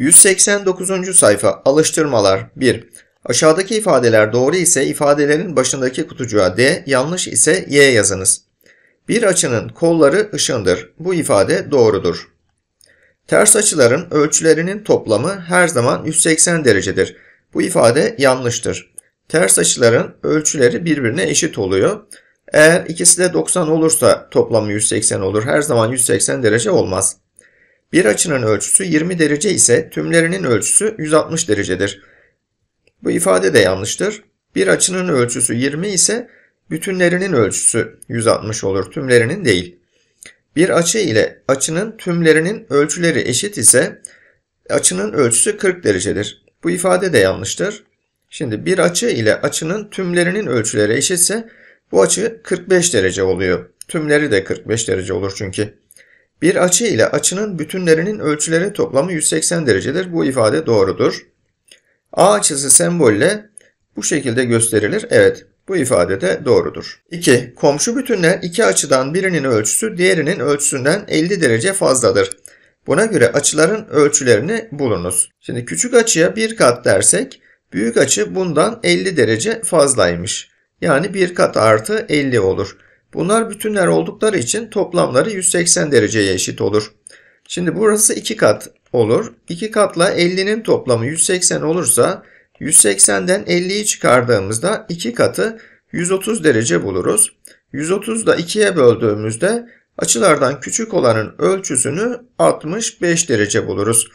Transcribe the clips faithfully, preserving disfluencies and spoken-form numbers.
yüz seksen dokuzuncu sayfa alıştırmalar bir. Aşağıdaki ifadeler doğru ise ifadelerin başındaki kutucuğa D, yanlış ise Y yazınız. Bir açının kolları ışındır. Bu ifade doğrudur. Ters açıların ölçülerinin toplamı her zaman yüz seksen derecedir. Bu ifade yanlıştır. Ters açıların ölçüleri birbirine eşit oluyor. Eğer ikisi de doksan olursa toplamı yüz seksen olur. Her zaman yüz seksen derece olmaz. Bir açının ölçüsü yirmi derece ise tümlerinin ölçüsü yüz altmış derecedir. Bu ifade de yanlıştır. Bir açının ölçüsü yirmi ise bütünlerinin ölçüsü yüz altmış olur, tümlerinin değil. Bir açı ile açının tümlerinin ölçüleri eşit ise açının ölçüsü kırk derecedir. Bu ifade de yanlıştır. Şimdi bir açı ile açının tümlerinin ölçüleri eşitse bu açı kırk beş derece oluyor. Tümleri de kırk beş derece olur çünkü. Bir açı ile açının bütünlerinin ölçüleri toplamı yüz seksen derecedir. Bu ifade doğrudur. A açısı sembolle bu şekilde gösterilir. Evet, bu ifade de doğrudur. iki. Komşu bütünler iki açıdan birinin ölçüsü diğerinin ölçüsünden elli derece fazladır. Buna göre açıların ölçülerini bulunuz. Şimdi küçük açıya bir kat dersek büyük açı bundan elli derece fazlaymış. Yani bir kat artı elli olur. Bunlar bütünler oldukları için toplamları yüz seksen dereceye eşit olur. Şimdi burası iki kat olur. iki katla elli'nin toplamı yüz seksen olursa yüz seksen'den elli'yi çıkardığımızda iki katı yüz otuz derece buluruz. yüz otuz'u da ikiye böldüğümüzde açılardan küçük olanın ölçüsünü altmış beş derece buluruz.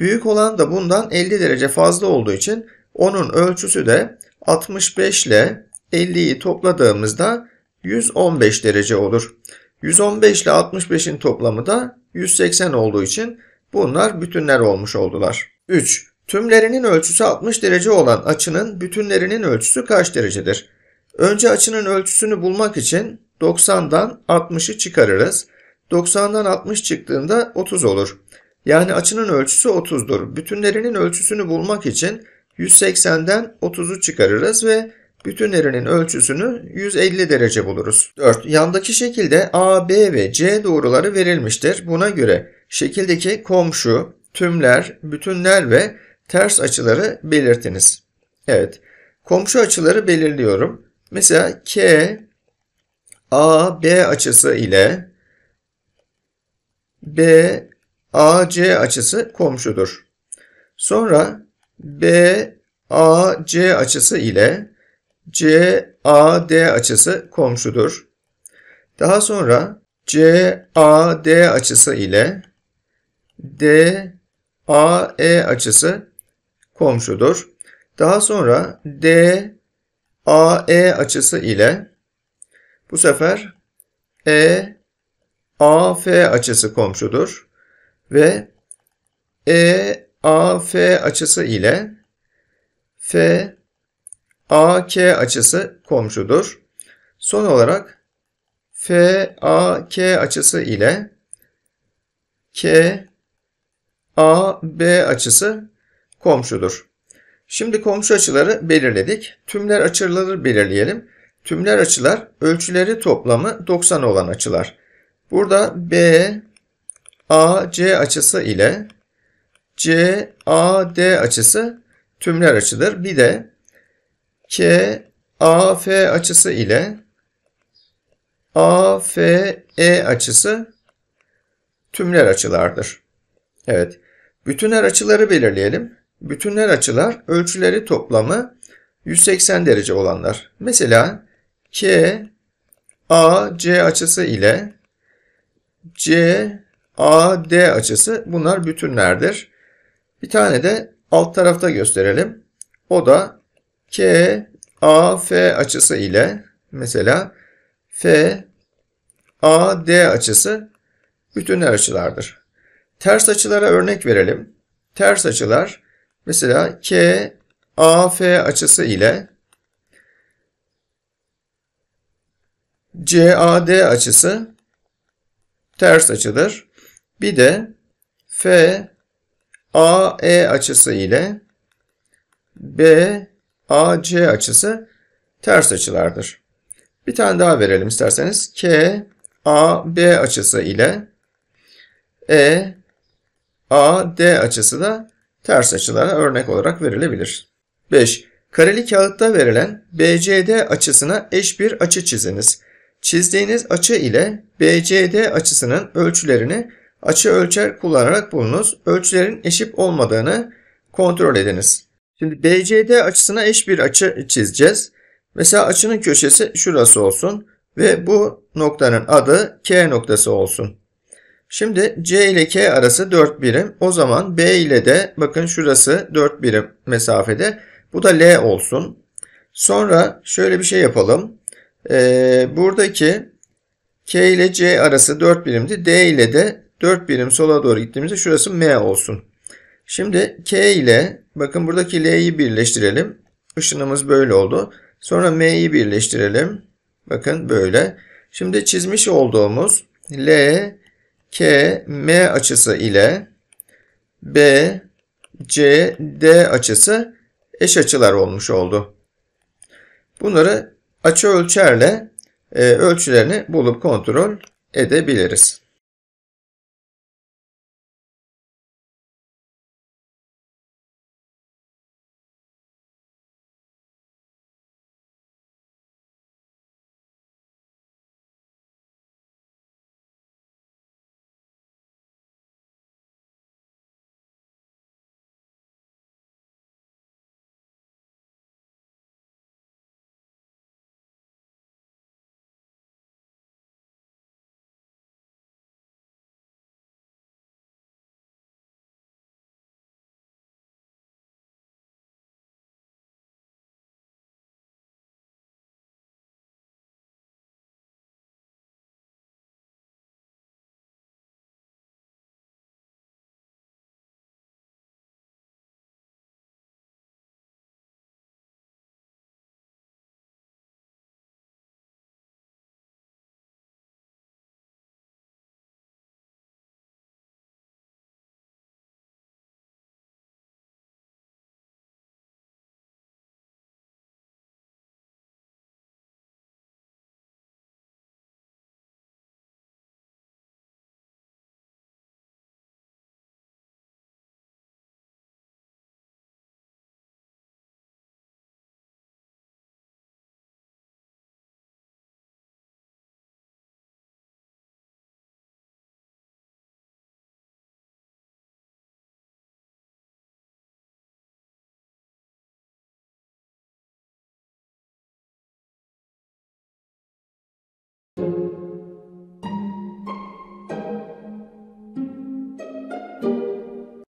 Büyük olan da bundan elli derece fazla olduğu için onun ölçüsü de altmış beş ile elli'yi topladığımızda yüz on beş derece olur. yüz on beş ile altmış beş'in toplamı da yüz seksen olduğu için bunlar bütünler olmuş oldular. üç. Tümlerinin ölçüsü altmış derece olan açının bütünlerinin ölçüsü kaç derecedir? Önce açının ölçüsünü bulmak için doksan'dan altmış'ı çıkarırız. doksan'dan altmış çıktığında otuz olur. Yani açının ölçüsü otuz'dur. Bütünlerinin ölçüsünü bulmak için yüz seksen'den otuz'u çıkarırız ve bütünlerinin ölçüsünü yüz elli derece buluruz. dört. Yandaki şekilde A, B ve C doğruları verilmiştir. Buna göre şekildeki komşu, tümler, bütünler ve ters açıları belirtiniz. Evet, komşu açıları belirliyorum. Mesela K, A, B açısı ile B, A, C açısı komşudur. Sonra B, A, C açısı ile C, A, D açısı komşudur. Daha sonra C, A, D açısı ile D, A, E açısı komşudur. Daha sonra D, A, E açısı ile bu sefer E, A, F açısı komşudur. Ve E, A, F açısı ile F, A K açısı komşudur. Son olarak F A K açısı ile K A B açısı komşudur. Şimdi komşu açıları belirledik. Tümler açıları belirleyelim. Tümler açılar ölçüleri toplamı doksan olan açılar. Burada B A C açısı ile C A D açısı tümler açıdır. Bir de K A F açısı ile A F E açısı tümler açılardır. Evet, bütünler açıları belirleyelim. Bütünler açılar ölçüleri toplamı yüz seksen derece olanlar. Mesela K A C açısı ile C A D açısı bunlar bütünlerdir. Bir tane de alt tarafta gösterelim. O da K A F açısı ile mesela F A D açısı bütünler açılardır. Ters açılara örnek verelim. Ters açılar mesela K A F açısı ile C A D açısı ters açıdır. Bir de F A E açısı ile B A C açısı ters açılardır. Bir tane daha verelim isterseniz. K A B açısı ile E A D açısı da ters açılara örnek olarak verilebilir. beş. Kareli kağıtta verilen B C D açısına eş bir açı çiziniz. Çizdiğiniz açı ile B C D açısının ölçülerini açı ölçer kullanarak bulunuz. Ölçülerin eşit olmadığını kontrol ediniz. Şimdi B C D açısına eş bir açı çizeceğiz. Mesela açının köşesi şurası olsun ve bu noktanın adı K noktası olsun. Şimdi C ile K arası dört birim. O zaman B ile de bakın şurası dört birim mesafede. Bu da L olsun. Sonra şöyle bir şey yapalım. Ee, buradaki K ile C arası dört birimdi. D ile de dört birim sola doğru gittiğimizde şurası M olsun. Şimdi K ile bakın buradaki L'yi birleştirelim. Işınımız böyle oldu. Sonra M'yi birleştirelim. Bakın böyle. Şimdi çizmiş olduğumuz L, K, M açısı ile B, C, D açısı eş açılar olmuş oldu. Bunları açı ölçerle e, ölçülerini bulup kontrol edebiliriz.